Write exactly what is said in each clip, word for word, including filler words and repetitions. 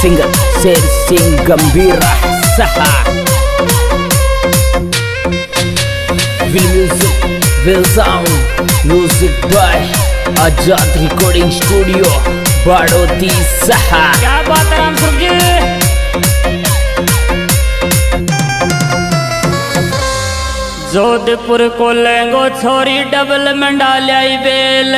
Singer शेर सिंह गंभीरा सहा will music will sound music by Azad recording studio Baroti सहा। क्या बात है राम सुर जी। जोधपुर को लेंगो छोरी डबल में डाली बेल,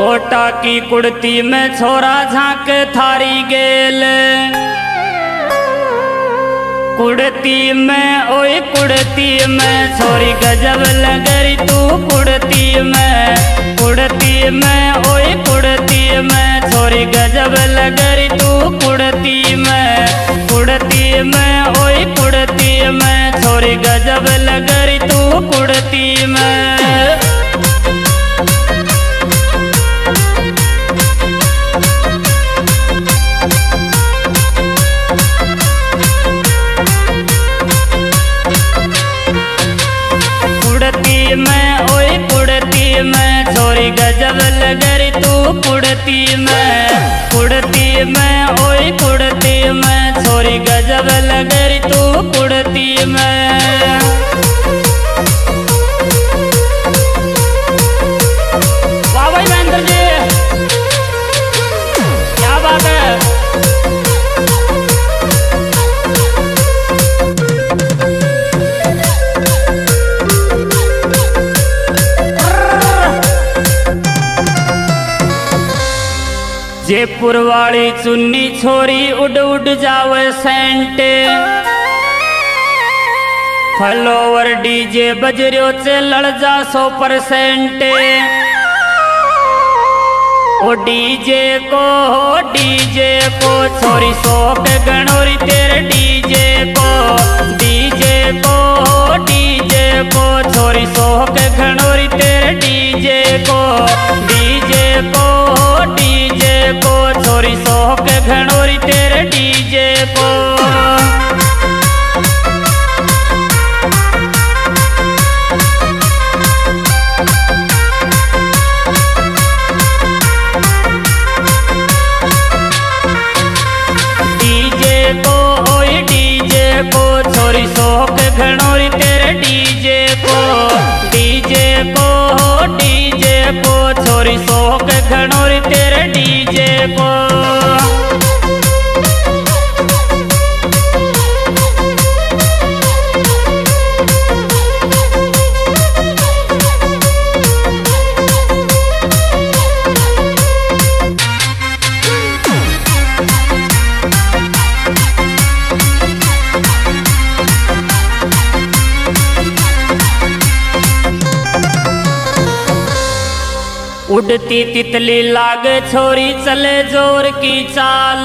कोटा की कुर्ती में छोरा झांक थारी गेल, कुर्ती में ओए कुर्ती में छोरी गजब लगरी तू कुर्ती में, कुर्ती में ओए कुर्ती में छोरी गजब लगरी तू कुर्ती में, कुर्ती में ओए कुर्ती में छोरी गजब लगरी तू कुर्ती में। गजब लगरी तू कुर्ती में, कुर्ती में ओए कुर्ती में छोरी गजब लगरी तू कुर्ती में। जयपुर वाली चुन्नी छोरी उड़ उड़ जावे सेंट, फॉलोवर डीजे बज रह्यो चे लड़ जा सौ परसेंट, ओ डीजे को हो डीजे को छोरी शौक गणोरी तेरे डीजे को, डीजे को हो डीजे को छोरी शौक गणोरी तेरे डीजे को, डीजे को हो डीजे को छोरी शौक घणोरी तेरे डीजे को। डीजे को ओए डीजे को छोरी शौक घणोरी तेरे डीजे को, डीजे को हो डीजे को छोरी शौक घणोरी तेरे डीजे को। उड़ती तितली लागे छोरी चले जोर की चाल,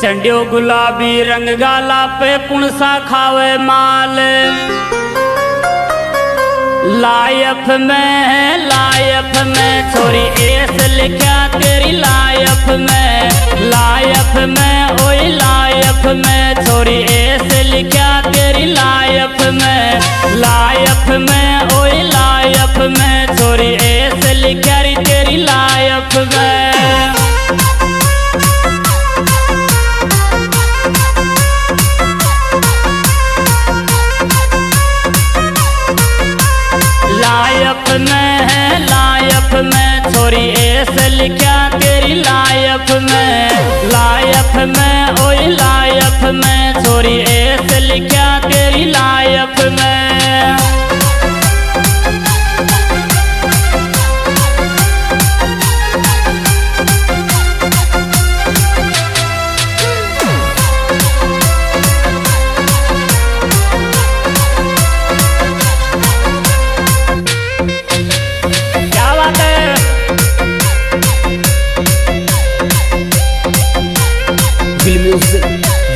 संडियो गुलाबी रंग गाला पे कुणसा खावे माल, लाइफ में है लाइफ में छोरी एस लिखा तेरी लाइफ में, लाइफ में ओए लाइफ में छोरी एस लिखा तेरी लाइफ में, लाइफ में ओए लाइफ में छोरी एस लिखा री तेरी लाइफ में। में छोरी एस लिखा तेरी लाइफ में, लाइफ में ओए लाइफ में छोरी एस लिखा तेरी लाइफ में।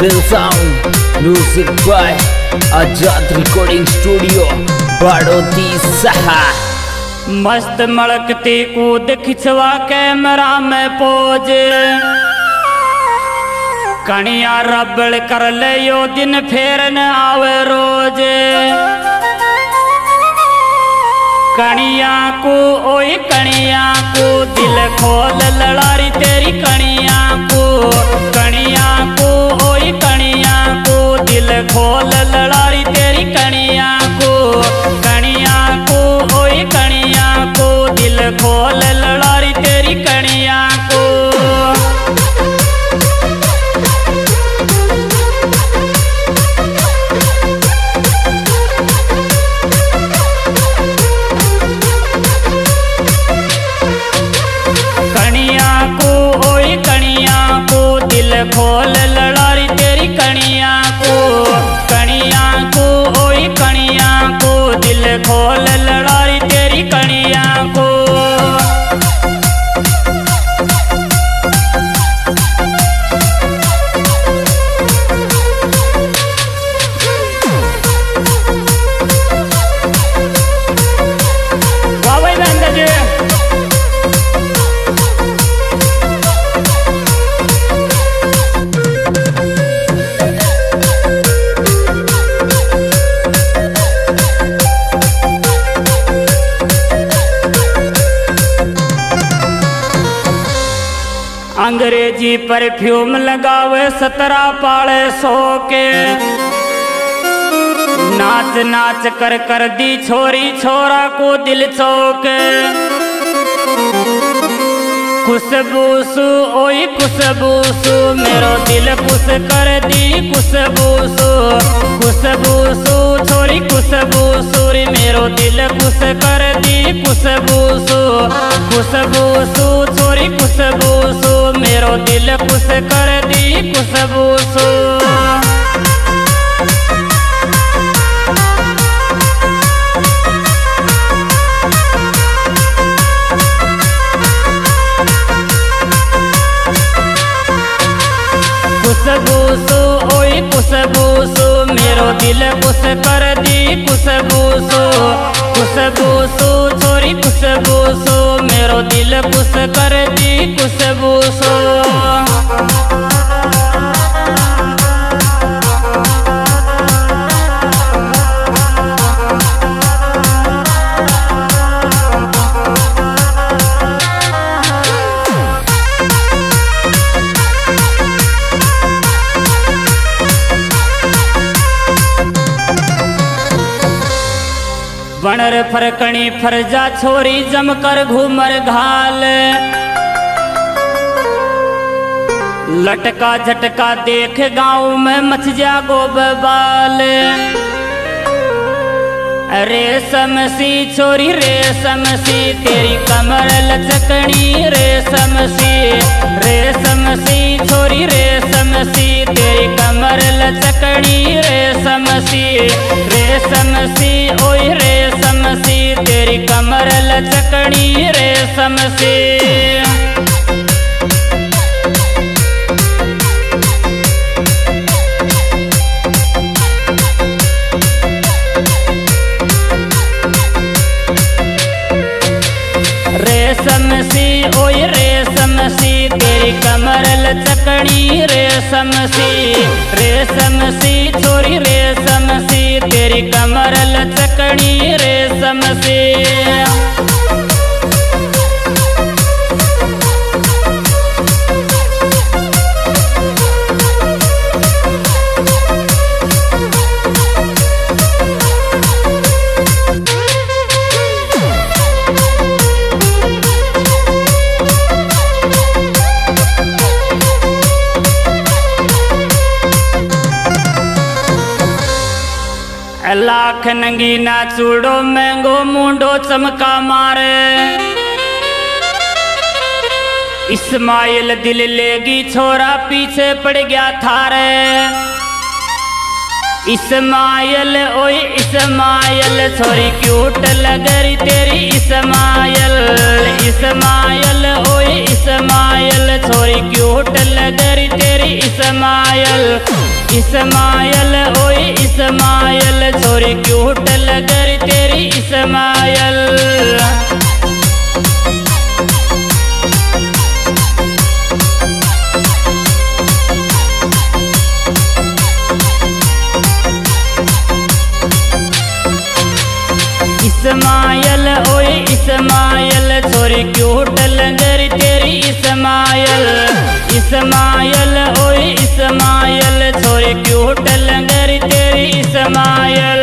Will sound music by Azad recording studio Baroti सहा। मस्त मलकती कूद खिंचवा कैमरा में पोज, कणिया रबड़ कर ले यो दिन फेरन आवे रोज, कनिया को ओए कनिया को दिल खोल लड़ारी तेरी कनिया को, कनिया को ओए कनिया को दिल खोल लड़ारी तेरी कनिया को, कनिया को ओए कनिया को दिल खोल लड़ारी तेरी कनिया को। खोल लड़ारी तेरी कनिया को, कनिया को ओए कनिया को दिल खोल लड़ारी तेरी कनिया को। अंग्रेजी परफ्यूम लगावे सतरा पाले सो के, नाच नाच कर कर दी छोरी छोरा को दिल चौके। खुशबू सू ओई खुशबू सू मेरो दिल खुश कर दी, खुशबू सू खुशबू सू छोरी खुशबू सूरी मेरो दिल खुश कर दी, खुशबू सू खुशबू सू छोरी खुशबू सू मेरो दिल खुश कर दी, खुशबू सू। खुशबू सू ओए खुशबू सू मेरो दिल खुश कर दी, खुशबू सू खुशबू सू छोरी खुशबू सू मेरो दिल खुश कर दी, खुशबू सू। बनर फरकणी फरजा छोरी जमकर घूमर घाल, लटका झटका देख गाँव में मच जा गो बबाल। रेशम सी छोरी रेशम सी तेरी कमर लचकणी, रेशम सी रेशम सी छोरी रेशम सी तेरी कमर लचकणी, रेशम सी रेशम सी ओए रेशम सी तेरी कमर लचकणी, रेशम सी। रेशम सी ओए रेशम सी तेरी कमर लचकणी, रेशम सी रेशम सी छोरी रेशम सी तेरी कमर लचकणी, रेशम सी। लाख नंगी ना चूड़ो मैंगो मुंडो चमका मारे, इस्माइल दिल लेगी छोरा पीछे पड़ गया थारे। इस्माइल ओए इस्माइल छोरी क्यूट लग रही तेरी इस्माइल, इस्माइल ओए इस्माइल छोरी क्यूट लग रही तेरी इस्माइल, इस्माइल ओए इस्माइल छोरी क्यूट लग रही तेरी इस्माइल। इस्माइल होट लंगर तेरी समायल।